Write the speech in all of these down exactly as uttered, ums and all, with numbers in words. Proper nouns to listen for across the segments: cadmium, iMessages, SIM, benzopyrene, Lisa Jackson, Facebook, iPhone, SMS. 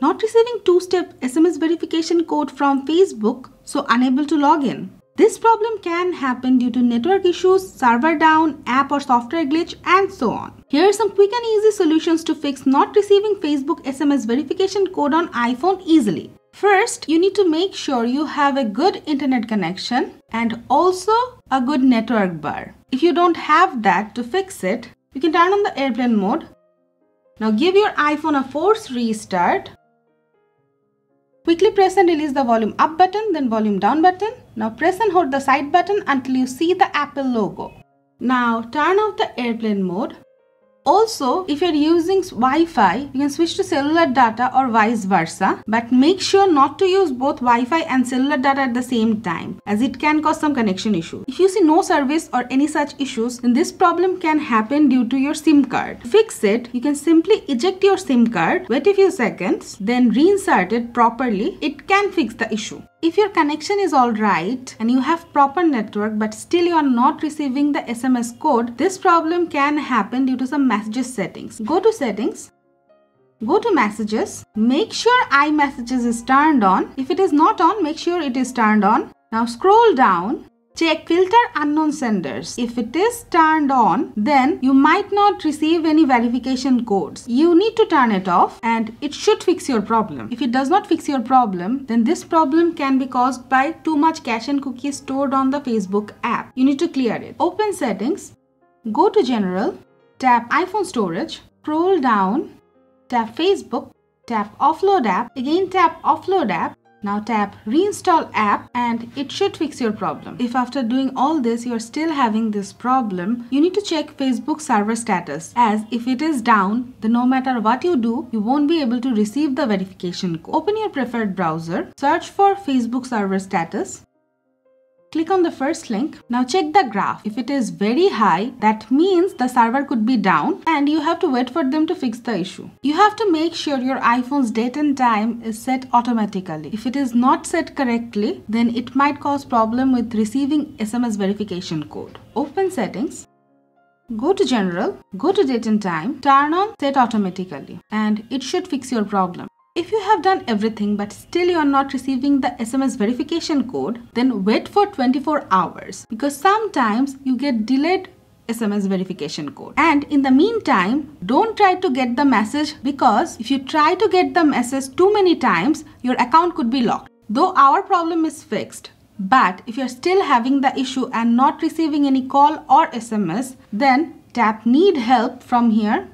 Not receiving two-step S M S verification code from Facebook, so unable to log in. This problem can happen due to network issues, server down, app or software glitch, and so on. Here are some quick and easy solutions to fix not receiving Facebook S M S verification code on iPhone easily. First, you need to make sure you have a good internet connection and also a good network bar. If you don't have that, to fix it, you can turn on the airplane mode. Now give your iPhone a force restart. Quickly press and release the volume up button, then volume down button. Now press and hold the side button until you see the Apple logo. Now turn off the airplane mode. Also, if you are using Wi-Fi, you can switch to cellular data or vice versa. But make sure not to use both Wi-Fi and cellular data at the same time, as it can cause some connection issues. If you see no service or any such issues, then this problem can happen due to your SIM card. To fix it, you can simply eject your SIM card, wait a few seconds, then reinsert it properly. It can fix the issue. If your connection is alright and you have proper network but still you are not receiving the S M S code, this problem can happen due to some messages settings. Go to settings, go to messages, make sure iMessages is turned on. If it is not on, make sure it is turned on. Now scroll down, check filter unknown senders. If it is turned on, then you might not receive any verification codes. You need to turn it off and it should fix your problem. If it does not fix your problem, then this problem can be caused by too much cache and cookies stored on the Facebook app. You need to clear it. Open settings, go to general, tap iPhone storage, scroll down, tap Facebook, tap offload app, again tap offload app, now tap reinstall app and it should fix your problem. If after doing all this you are still having this problem, you need to check Facebook server status, as if it is down, then no matter what you do, you won't be able to receive the verification code. Open your preferred browser, search for Facebook server status. Click on the first link. Now check the graph. If it is very high, that means the server could be down and you have to wait for them to fix the issue. You have to make sure your iPhone's date and time is set automatically. If it is not set correctly, then it might cause problem with receiving S M S verification code. Open settings, go to general, go to date and time, turn on set automatically and it should fix your problem. If you have done everything but still you are not receiving the S M S verification code, then wait for twenty-four hours, because sometimes you get delayed S M S verification code. And in the meantime, don't try to get the message, because if you try to get the message too many times, your account could be locked. Though our problem is fixed, but if you are still having the issue and not receiving any call or S M S, then tap need help from here.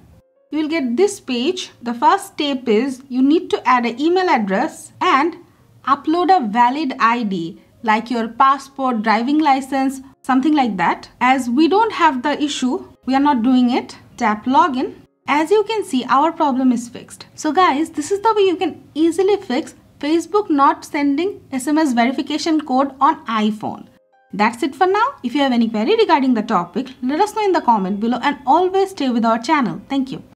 You will get this page. The first step is you need to add an email address and upload a valid I D like your passport, driving license, something like that. As we don't have the issue, we are not doing it. Tap login. As you can see, our problem is fixed. So guys, this is the way you can easily fix Facebook not sending S M S verification code on iPhone. That's it for now. If you have any query regarding the topic, let us know in the comment below and always stay with our channel. Thank you.